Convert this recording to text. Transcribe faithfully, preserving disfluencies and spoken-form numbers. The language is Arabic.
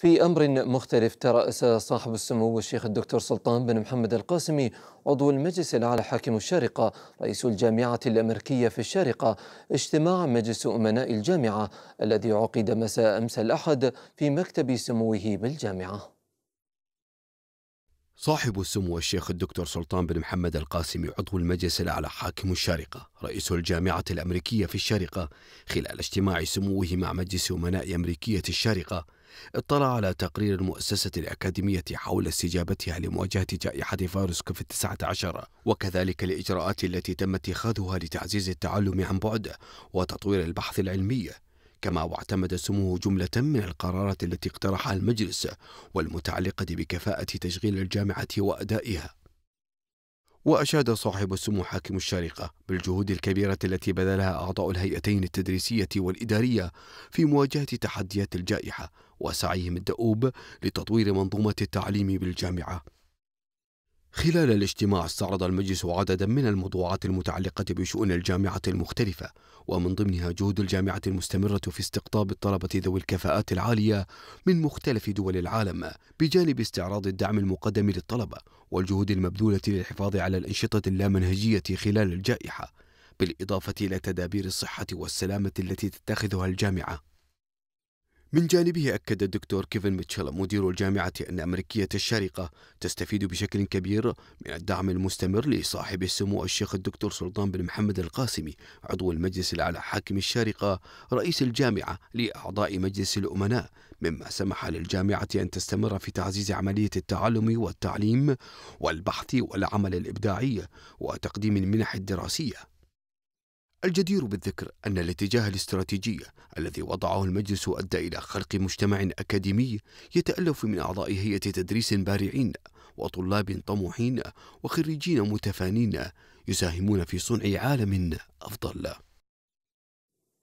في أمر مختلف، ترأس صاحب السمو الشيخ الدكتور سلطان بن محمد القاسمي عضو المجلس الأعلى حاكم الشارقة رئيس الجامعة الأمريكية في الشارقة اجتماع مجلس أمناء الجامعة الذي عقد مساء أمس الأحد في مكتب سموه بالجامعة. صاحب السمو الشيخ الدكتور سلطان بن محمد القاسمي عضو المجلس الأعلى حاكم الشارقة رئيس الجامعة الأمريكية في الشارقة خلال اجتماع سموه مع مجلس أمناء أمريكية الشارقة اطلع على تقرير المؤسسة الأكاديمية حول استجابتها لمواجهة جائحة فيروس كوفيد تسعة عشر وكذلك الإجراءات التي تم اتخاذها لتعزيز التعلم عن بعد وتطوير البحث العلمي، كما واعتمد سموه جملة من القرارات التي اقترحها المجلس والمتعلقة بكفاءة تشغيل الجامعة وأدائها. وأشاد صاحب السمو حاكم الشارقة بالجهود الكبيرة التي بذلها أعضاء الهيئتين التدريسية والإدارية في مواجهة تحديات الجائحة وسعيهم الدؤوب لتطوير منظومة التعليم بالجامعة. خلال الاجتماع استعرض المجلس عددا من الموضوعات المتعلقة بشؤون الجامعة المختلفة، ومن ضمنها جهود الجامعة المستمرة في استقطاب الطلبة ذوي الكفاءات العالية من مختلف دول العالم، بجانب استعراض الدعم المقدم للطلبة والجهود المبذولة للحفاظ على الأنشطة اللامنهجية خلال الجائحة، بالإضافة إلى تدابير الصحة والسلامة التي تتخذها الجامعة. من جانبه أكد الدكتور كيفن ميتشل مدير الجامعة أن أمريكية الشارقة تستفيد بشكل كبير من الدعم المستمر لصاحب السمو الشيخ الدكتور سلطان بن محمد القاسمي عضو المجلس الأعلى حاكم الشارقة رئيس الجامعة لأعضاء مجلس الأمناء، مما سمح للجامعة أن تستمر في تعزيز عملية التعلم والتعليم والبحث والعمل الإبداعي وتقديم المنح الدراسية. الجدير بالذكر أن الاتجاه الاستراتيجي الذي وضعه المجلس أدى إلى خلق مجتمع أكاديمي يتألف من أعضاء هيئة تدريس بارعين وطلاب طموحين وخريجين متفانين يساهمون في صنع عالم أفضل.